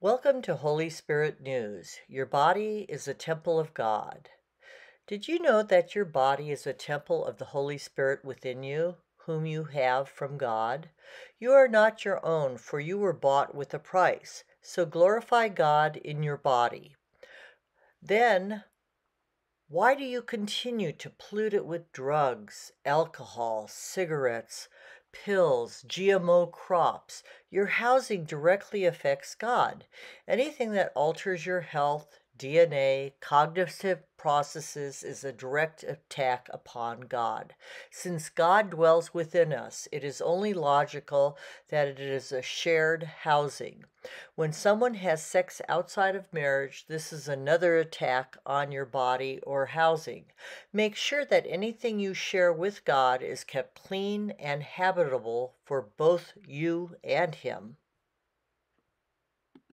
Welcome to Holy Spirit News. Your body is a temple of God. Did you know that your body is a temple of the Holy Spirit within you, whom you have from God? You are not your own, for you were bought with a price. So glorify God in your body. Then, why do you continue to pollute it with drugs, alcohol, cigarettes, pills, GMO crops? Your housing directly affects God. Anything that alters your health, DNA, cognitive processes is a direct attack upon God. Since God dwells within us, it is only logical that it is a shared housing. When someone has sex outside of marriage, this is another attack on your body or housing. Make sure that anything you share with God is kept clean and habitable for both you and Him.